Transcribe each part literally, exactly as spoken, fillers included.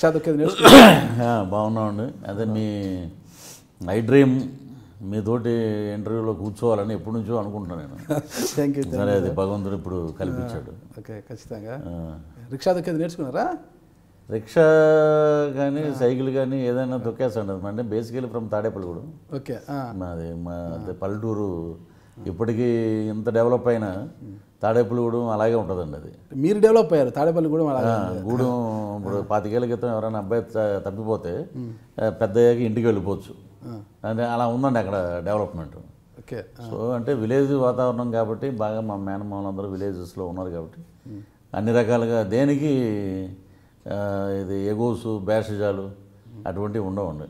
Diksha, do you I dream. I thought the interview lo kuchho alani apunu jo anukunna Thank you. Sare the Bhagavandru pudu kalpichadu. Okay, kachitanga. Riksha do keda nerchukunnara? Riksha gani cycle gani edaina dokesanu mane basically from Tadepalgodu. Okay. Ah. Maade ma the Palturu ippudiki inta develop ayina Tadepalgodu alage untadandi. Meer develop ayyaru Tadepalgodu alage. Gudu ippudu patikela kitam evarana abbayi tappipothe peddayaki intiki vellipochu. And అలా ఉండండి అక్కడ development okay so అంటే village వాతావరణం కాబట్టి బాగా మా మేనమామలందరూ villages లో ఉన్నారు కాబట్టి అన్ని రకాలుగా దేనికి ఇది ఎగోసు బేషజాలు అటువంటి ఉండవండి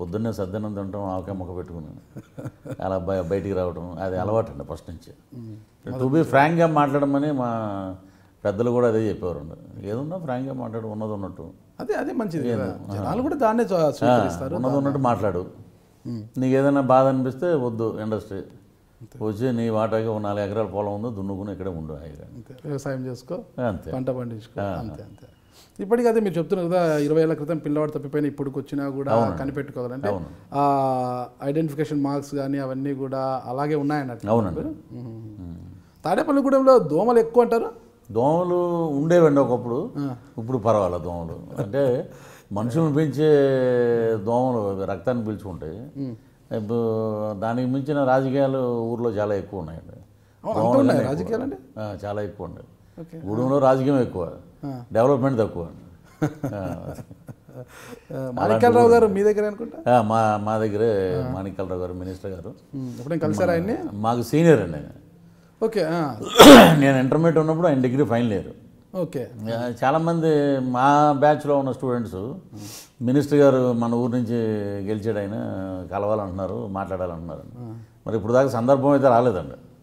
పొద్దున్నే సద్దనం తింటాం ఆవకాయ ముక్క పెట్టుకున్నాను అలా బయటికి రావడం అది అలవాటు అండి ఫస్ట్ నుంచి టు బి ఫ్రాంక్ గా మాట్లాడమని మా పెద్దలు కూడా అదే చెప్పారు ఏదన్నా ఫ్రాంక్ గా మాట్లాడు ఉన్నది ఉన్నట్టు అదే అదే మంచిది జనాలు కూడా దాన్నే స్వీకరిస్తారు ఉన్నది ఉన్నట్టు మాట్లాడు నీకు ఏదైనా బాధ అనిపిస్తే వద్దు ఇండస్ట్రీ వచ్చి నీ వాటాకి ఒక నాలుగు ఎకరాల పొలం ఉందో దున్నుకుని ఇక్కడే ఉండు హాయిగా వ్యవసాయం చేసుకో అంతే పంట పండించుకో అంతే అంతే ఇప్పటికీ అదే మీరు చెప్తున్నారు కదా ఇరవై ఏళ్ల క్రితం పిల్లవాడు తప్పిపోయిన ఇప్పటికి వచ్చినా కూడా కనిపెట్టుకోవాలంటే ఆ ఐడెంటిఫికేషన్ మార్క్స్ కానీ అవన్నీ కూడా అలాగే ఉన్నాయన్నట్టు అవునండి తాడేపల్లిగూడెంలో దోమలు ఎక్కువ అంటారు దోమలు ఉండేవండి ఒకప్పుడు ఇప్పుడు పర్వాలేదు దోమలు అంటే మనుషులను పెంచే దోమలు రక్తాన్ని పీల్చుకుంటాయి దానికి మించిన రాజకీయాలు ఊర్లో చాలా ఎక్కువ ఉన్నాయండి రాజకీయాలండి చాలా ఎక్కువ ఉన్నాయి గూడెంలో రాజకీయం ఎక్కువ డెవలప్మెంట్ తక్కువ మాణిక్యాలరావు గారు మీ దగ్గర అనుకుంటా మా మా దగ్గరే మాణిక్యాలరావు గారు మినిస్టర్ గారు ఇప్పుడు కలిసారు ఆయన్ని మాకు సీనియర్ అండి ఆయన ఓకే నేను ఇంటర్మీడియట్ ఉన్నప్పుడు ఆయన డిగ్రీ ఫైనల్ ఇయర్ ఓకే చాలామంది మా బ్యాచ్లో ఉన్న స్టూడెంట్స్ మినిస్టర్ గారు మన ఊరు నుంచి గెలిచాడు ఆయన కలవాలంటున్నారు మాట్లాడాలంటున్నారు మరి ఇప్పుడు దాకా సందర్భం అయితే రాలేదండి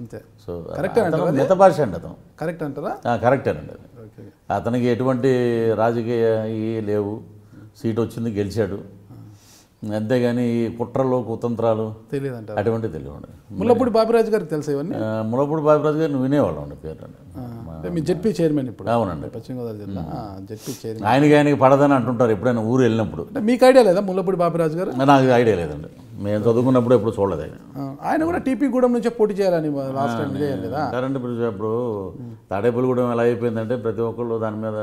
అంతే సో మిత భాష అండి అతను కరెక్ట్ అంటారా కరెక్టేనండి అతనికి ఎటువంటి రాజకీయ లేవు సీట్ వచ్చింది గెలిచాడు అంతేగాని ఈ కుట్రలు కుతంత్రాలు తెలియదంట అటువంటి తెలియదు ముల్లపూడి బాపిరాజు గారికి తెలుసా ఇవన్నీ ముల్లపూడి బాపిరాజు గారిని వినేవాళ్ళం అండి పేరు అండి మీ జెడ్పీ చైర్మన్ ఇప్పుడు అవునండి పశ్చిమ గోదావరి జిల్లా జెడ్పీ చైర్మన్ ఆయనకి ఆయనకి పడదని అంటుంటారు ఎప్పుడైనా ఊరు వెళ్ళినప్పుడు మీకు ఐడియా లేదా ముల్లపూడి బాపిరాజు గారు నాకు ఐడియా లేదండి మేము చదువుకున్నప్పుడు ఎప్పుడు చూడలేదు ఆయన ఆయన కూడా టీపీ గూడెం నుంచే పోటీ చేయాలని లాస్ట్ టైం చేయాలి కదా కరెంట్ ఇప్పుడు ఇప్పుడు తాడేపల్లిగూడెం ఎలా అయిపోయిందంటే ప్రతి ఒక్కళ్ళు దాని మీద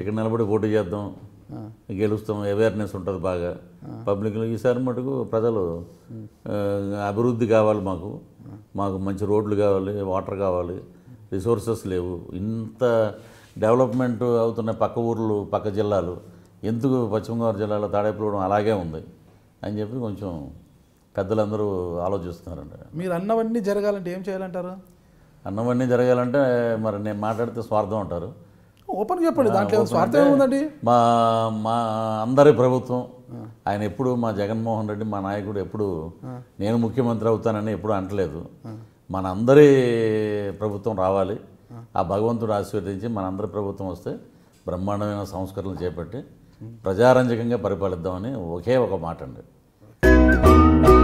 ఇక్కడ నిలబడి పోటీ చేద్దాం గెలుస్తాం అవేర్నెస్ ఉంటుంది బాగా పబ్లిక్లో ఈసారి మటుకు ప్రజలు అభివృద్ధి కావాలి మాకు మాకు మంచి రోడ్లు కావాలి వాటర్ కావాలి రిసోర్సెస్ లేవు ఇంత డెవలప్మెంట్ అవుతున్న పక్క ఊర్లు పక్క జిల్లాలు ఎందుకు పశ్చిమ గోదావరి జిల్లాలో తాడేపల్లిగూడెం అలాగే ఉంది అని చెప్పి కొంచెం పెద్దలందరూ ఆలోచిస్తున్నారండి మీరు అన్నవన్నీ జరగాలంటే ఏం చేయాలంటారు అన్నవన్నీ జరగాలంటే మరి నేను మాట్లాడితే స్వార్థం అంటారు ఓపెన్ చెప్పండి దాంట్లో స్వార్థం ఏముందండి మా మా అందరి ప్రభుత్వం ఆయన ఎప్పుడు మా జగన్మోహన్ రెడ్డి మా నాయకుడు ఎప్పుడు నేను ముఖ్యమంత్రి అవుతానని ఎప్పుడు అంటలేదు మన అందరి ప్రభుత్వం రావాలి ఆ భగవంతుడు ఆశీర్వదించి మన అందరి ప్రభుత్వం వస్తే బ్రహ్మాండమైన సంస్కరణలు చేపట్టి ప్రజారంజకంగా పరిపాలిద్దామని ఒకే ఒక మాట అండి